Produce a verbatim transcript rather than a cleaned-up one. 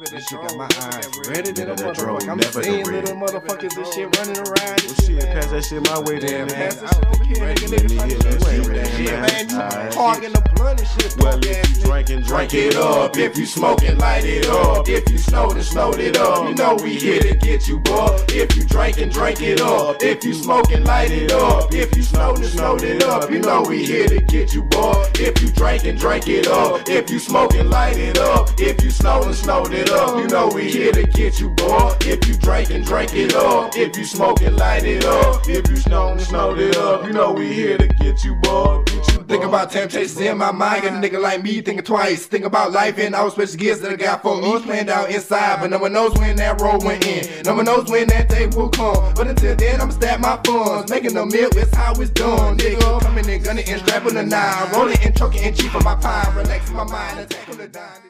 This shit got my eyes redder than a motherfucker. I'm seeing little motherfuckers and shit running around. Well, shit, pass that shit my way, damn man. I don't think you ready, nigga. You ain't ready, man. You parking the blunt and shit. Well, if you drinking, drink it up. If you smoking, light it up. If you snorting, snort it up. You know we here to get you, boy. If you drinking, drink it up. If you smoking, light it up. If you snorting, snort it up. You know we here to get you, boy. If you drinking, drink it up. If you smoking, light it up. If you snorting, snort it up. You know we here to get you, boy. If you drinkin', drink it up. If you smokin', light it up. If you snowin', snort it up. You know we here to get you, boy. Get you, boy. Think about temptations in my mind. Got a nigga like me thinking twice. Think about life and all special gifts that I got for me planned out inside. But no one knows when that road went in. No one knows when that day will come. But until then, I'ma stack my funds. Making the meal is how it's done, nigga. Coming and gunning and strapping a nine. Rolling and choking and cheap on my pie. Relaxing my mind, attacking the dime.